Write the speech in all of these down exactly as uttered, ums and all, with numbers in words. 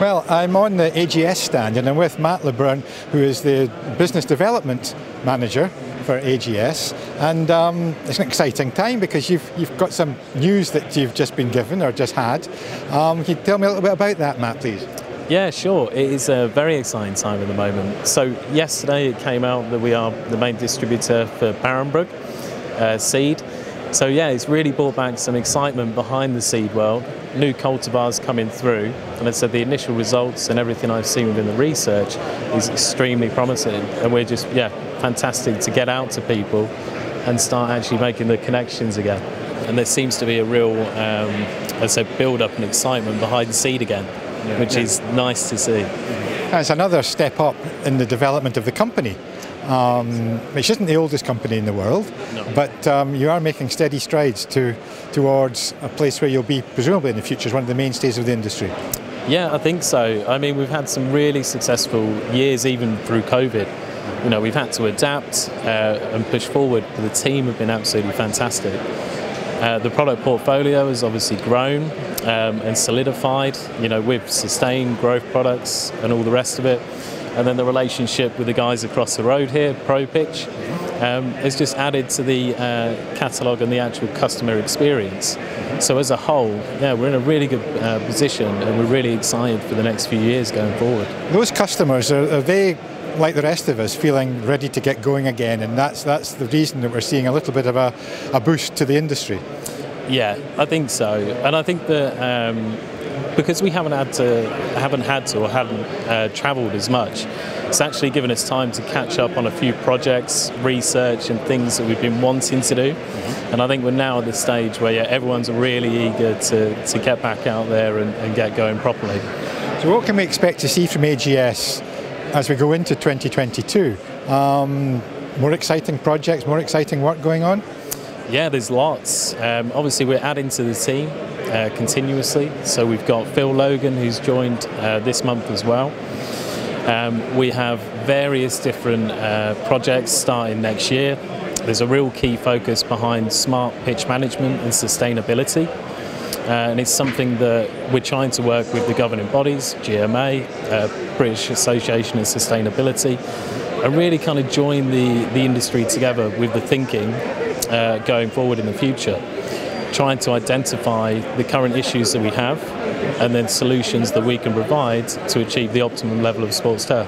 Well, I'm on the A G S stand and I'm with Matt Le Brun, who is the Business Development Manager for A G S, and um, it's an exciting time because you've, you've got some news that you've just been given or just had. Um, can you tell me a little bit about that, Matt, please? Yeah, sure. It is a very exciting time at the moment. So yesterday it came out that we are the main distributor for Barenbrug uh, seed. So yeah, it's really brought back some excitement behind the seed world. New cultivars coming through, and I said the initial results and everything I've seen within the research is extremely promising, and we're just, yeah, fantastic to get out to people and start actually making the connections again. And there seems to be a real, um, as I said, build up and excitement behind the seed again. Yeah, which yeah. is nice to see. That's another step up in the development of the company, um, which isn't the oldest company in the world, no. but um, you are making steady strides to, towards a place where you'll be, presumably in the future, as one of the mainstays of the industry. Yeah, I think so. I mean, we've had some really successful years, even through COVID. You know, we've had to adapt uh, and push forward, but the team have been absolutely fantastic. Uh, the product portfolio has obviously grown um, and solidified, you know, with sustained growth products and all the rest of it. And then the relationship with the guys across the road here, ProPitch, um, has just added to the uh, catalogue and the actual customer experience. So as a whole, yeah, we're in a really good uh, position, and we're really excited for the next few years going forward. Those customers, are, are they... like the rest of us, feeling ready to get going again, and that's that's the reason that we're seeing a little bit of a, a boost to the industry? Yeah, I think so, and I think that um, because we haven't had to, haven't had to or haven't uh, travelled as much, it's actually given us time to catch up on a few projects, research and things that we've been wanting to do, mm-hmm. and I think we're now at the stage where yeah, everyone's really eager to, to get back out there and, and get going properly. So what can we expect to see from A G S as we go into twenty twenty-two? Um, more exciting projects, more exciting work going on? Yeah, there's lots. Um, obviously we're adding to the team uh, continuously, so we've got Phil Logan, who's joined uh, this month as well. Um, we have various different uh, projects starting next year. There's a real key focus behind smart pitch management and sustainability, Uh, and it's something that we're trying to work with the governing bodies, G M A, uh, British Association of Sustainability, and really kind of join the, the industry together with the thinking uh, going forward in the future, trying to identify the current issues that we have and then solutions that we can provide to achieve the optimum level of sports turf.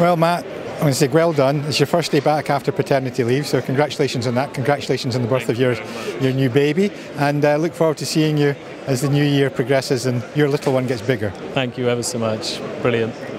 Well, Matt, I'm going to say well done. It's your first day back after paternity leave, so congratulations on that. Congratulations on the birth of your, your new baby, and I uh, look forward to seeing you as the new year progresses and your little one gets bigger. Thank you ever so much. Brilliant.